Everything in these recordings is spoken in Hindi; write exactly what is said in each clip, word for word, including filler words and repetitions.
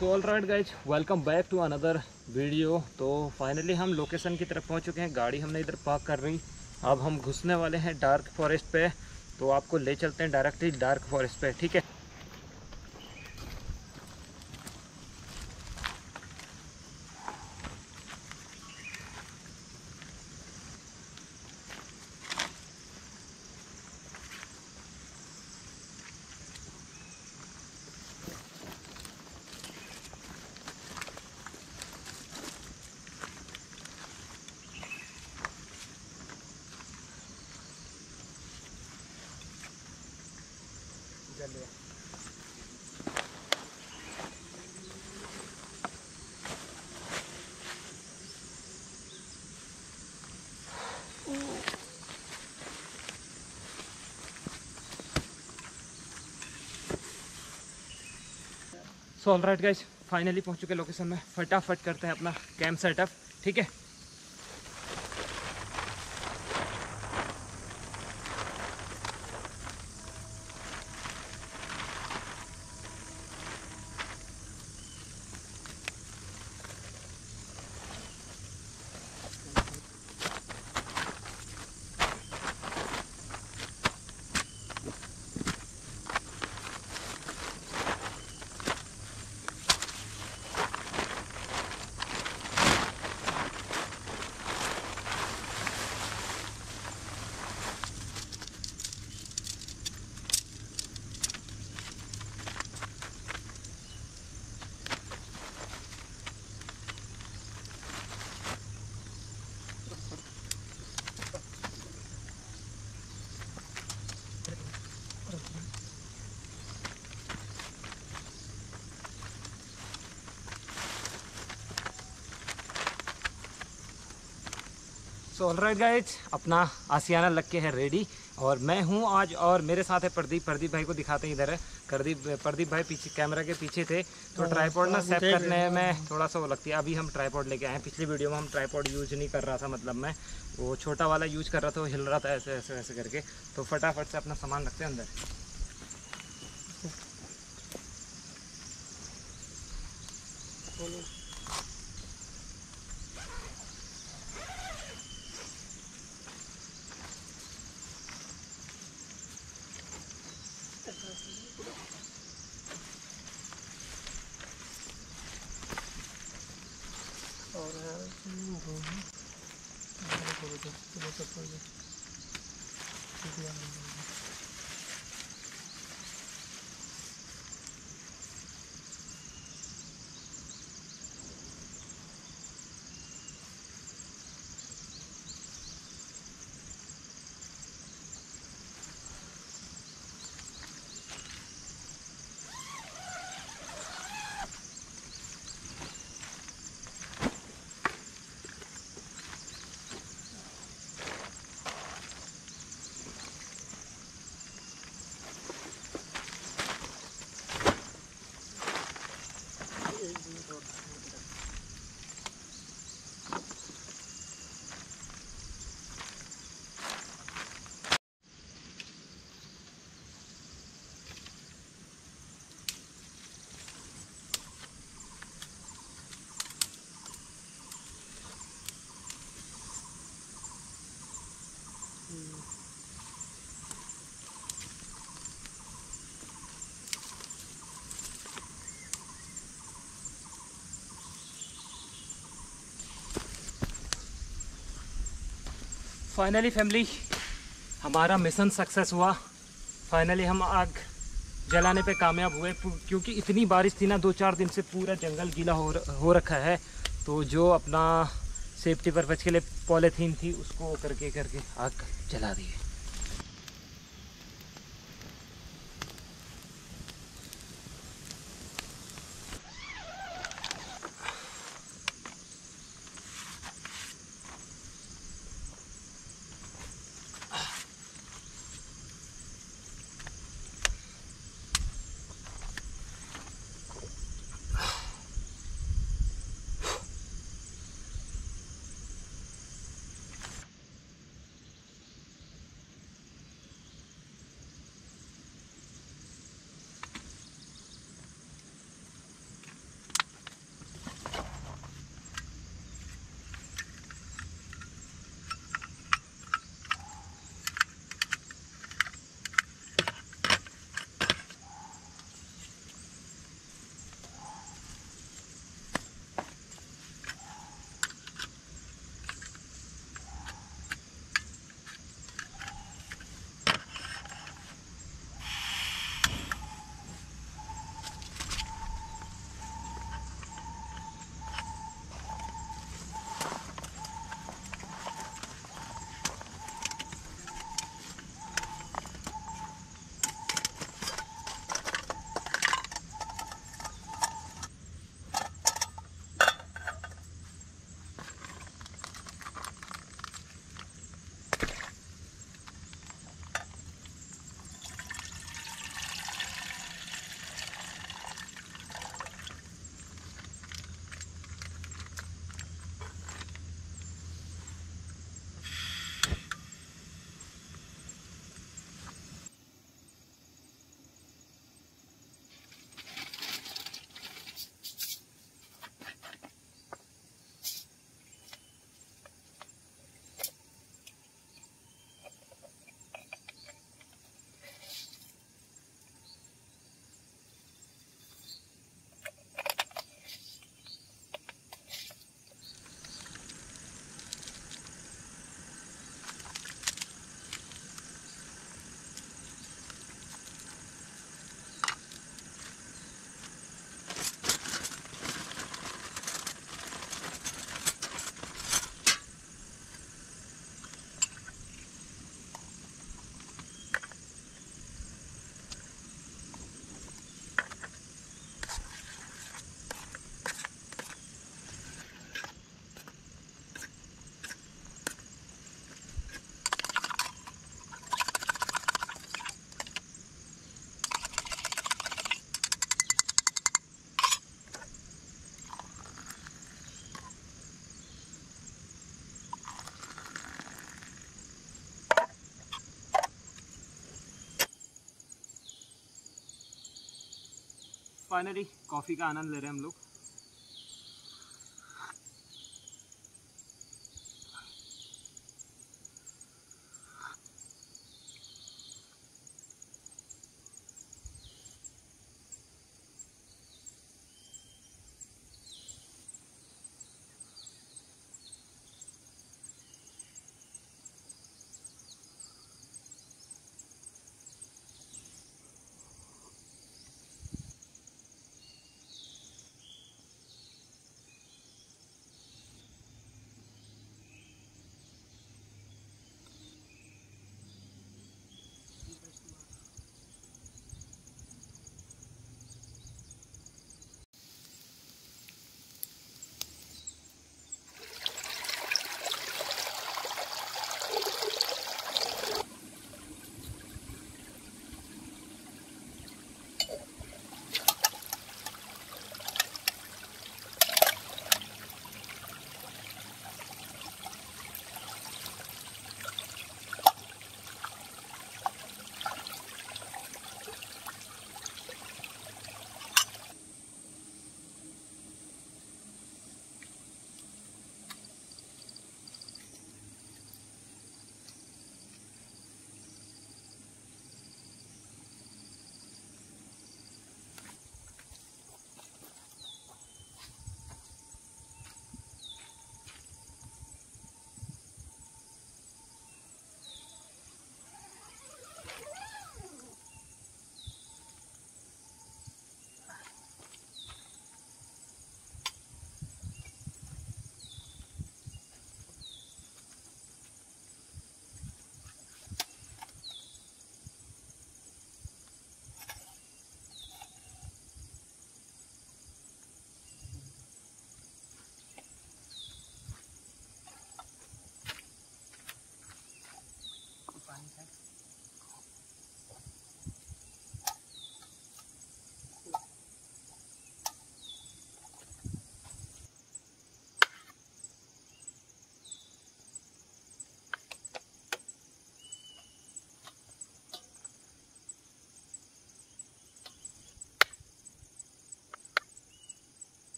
तो all right guys, welcome back to another video. तो फाइनली हम लोकेशन की तरफ पहुंच चुके हैं। गाड़ी हमने इधर पार्क कर रही। अब हम घुसने वाले हैं डार्क फॉरेस्ट पे, तो आपको ले चलते हैं डायरेक्टली डार्क फॉरेस्ट पे, ठीक है। So all right guys, finally पहुंच चुके लोकेशन में। फटाफट करते हैं अपना कैंप सेटअप, ठीक है। सो ऑल राइट गाइज, अपना आसियाना लग के है रेडी, और मैं हूं आज और मेरे साथ है प्रदीप। प्रदीप भाई को दिखाते हैं, इधर है प्रदीप। प्रदीप भाई पीछे कैमरा के पीछे थे, तो ट्राईपॉड ना सेट करने में थोड़ा सा वो लगती है। अभी हम ट्राईपॉड लेके आए हैं। पिछली वीडियो में हम ट्राईपॉड यूज़ नहीं कर रहा था, मतलब मैं वो छोटा वाला यूज़ कर रहा था, वो हिल रहा था ऐसे ऐसे ऐसे करके। तो फटाफट से अपना सामान रखते हैं अंदर। फाइनली फैमिली, हमारा मिशन सक्सेस हुआ। फाइनली हम आग जलाने पे कामयाब हुए, क्योंकि इतनी बारिश थी ना, दो चार दिन से पूरा जंगल गीला हो हो रखा है। तो जो अपना सेफ्टी पर्पज़ के लिए पॉलीथीन थी, उसको करके करके आग जला दी है। फाइनली कॉफ़ी का आनंद ले रहे हैं हम लोग।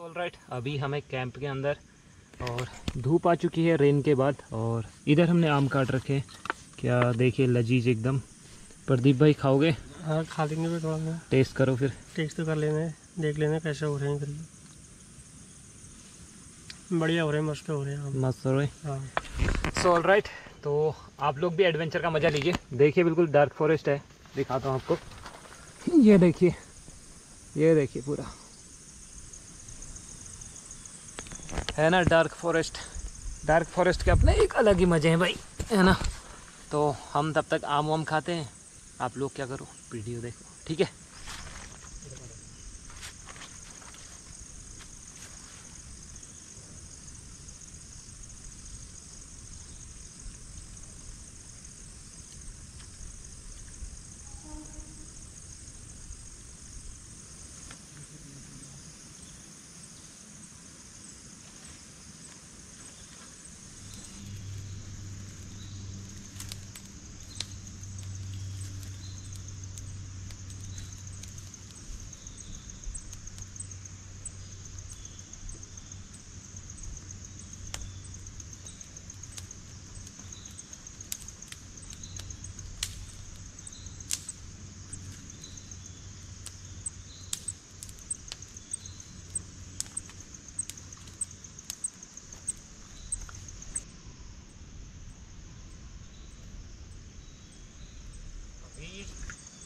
ऑल राइट, अभी हमें कैंप के अंदर और धूप आ चुकी है रेन के बाद। और इधर हमने आम काट रखे हैं, क्या देखिए लजीज एकदम। प्रदीप भाई खाओगे? हाँ खा लेंगे भी, थोड़ा सा टेस्ट करो, फिर टेस्ट तो कर लेने, देख लेना कैसे हो रहे हैं। फिर बढ़िया हो रहे हैं, मस्त हो रहे हैं, मस्त हो रहे हैं। सो ऑल राइट, तो आप लोग भी एडवेंचर का मज़ा लीजिए। देखिए बिल्कुल डार्क फॉरेस्ट है, दिखाता हूँ आपको। ये देखिए, ये देखिए पूरा है ना डार्क फॉरेस्ट। डार्क फॉरेस्ट के अपने एक अलग ही मज़े हैं भाई, है ना। तो हम तब तक आम वाम खाते हैं, आप लोग क्या करो वीडियो देखो, ठीक है।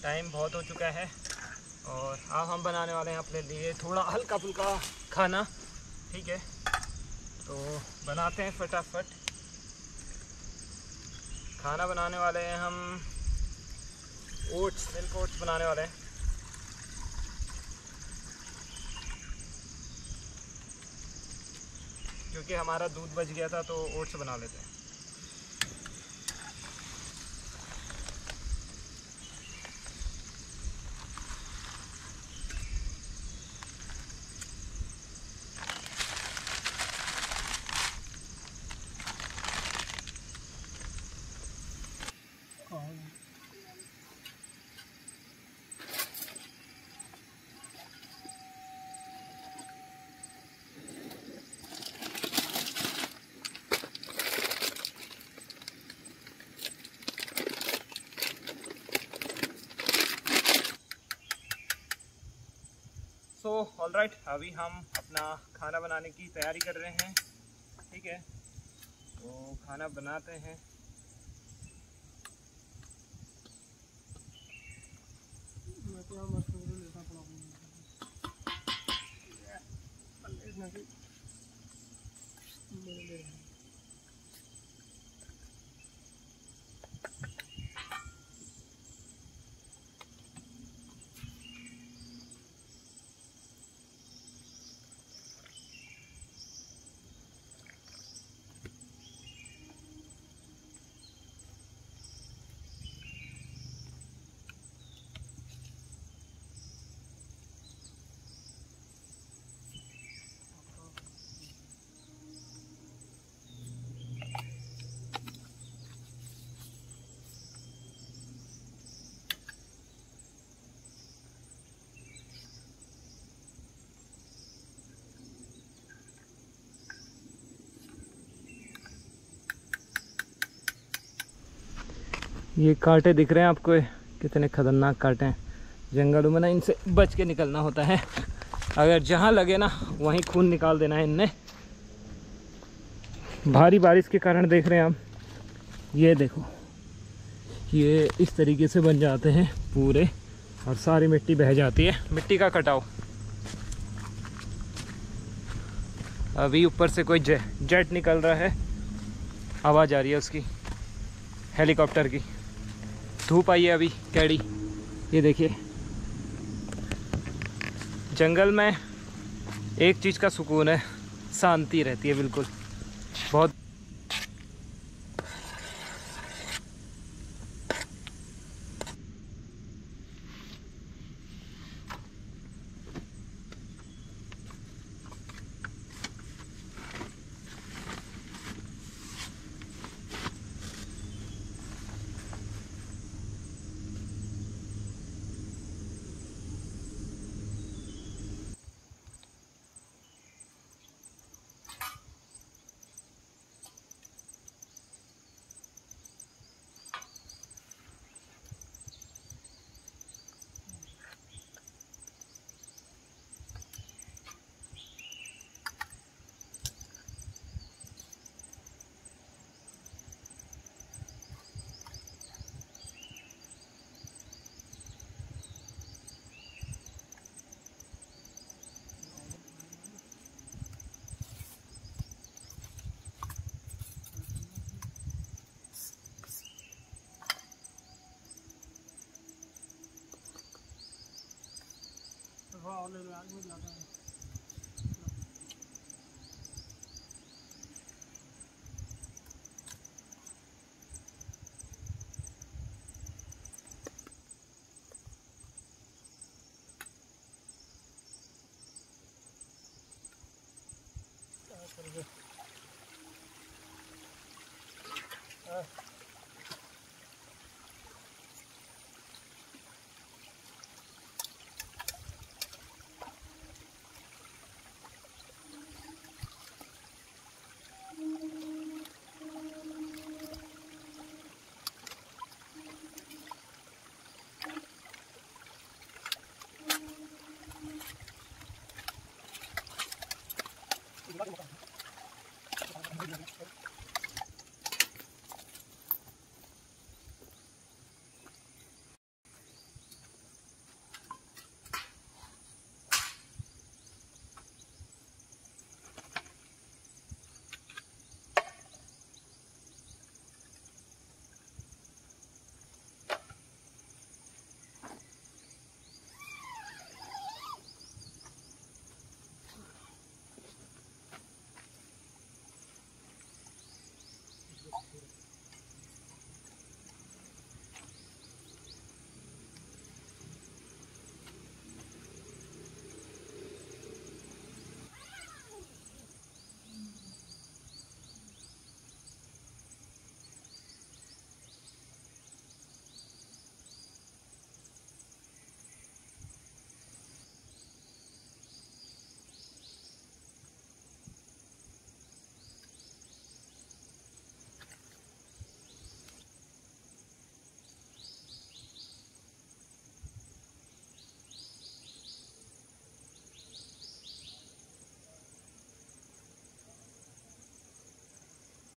टाइम बहुत हो चुका है और अब हम बनाने वाले हैं अपने लिए थोड़ा हल्का फुल्का खाना, ठीक है। तो बनाते हैं फटाफट। खाना बनाने वाले हैं हम, ओट्स, मिल्क ओट्स बनाने वाले हैं। क्योंकि हमारा दूध बच गया था तो ओट्स बना लेते हैं। सो ऑल राइट, अभी हम अपना खाना बनाने की तैयारी कर रहे हैं। ठीक है, तो खाना बनाते हैं। ये कांटे दिख रहे हैं आपको, कितने खतरनाक कांटे हैं। जंगलों में ना इनसे बच के निकलना होता है, अगर जहाँ लगे ना वहीं खून निकाल देना है इनने। भारी बारिश के कारण देख रहे हैं आप, ये देखो ये इस तरीके से बन जाते हैं पूरे और सारी मिट्टी बह जाती है। मिट्टी का कटाव। अभी ऊपर से कोई जे, जेट निकल रहा है, आवाज़ आ रही है उसकी, हेलीकॉप्टर की। धूप आई है अभी कैड़ी। ये देखिए, जंगल में एक चीज़ का सुकून है, शांति रहती है बिल्कुल। बहुत और ले लाग में जाता है।